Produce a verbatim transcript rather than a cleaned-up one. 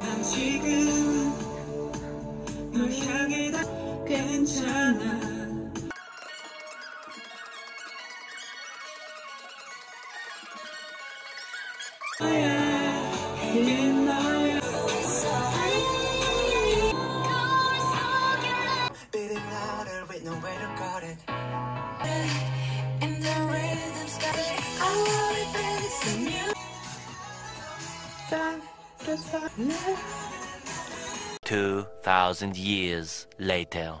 난 지금 널 향해 다 괜찮아. Two thousand years later.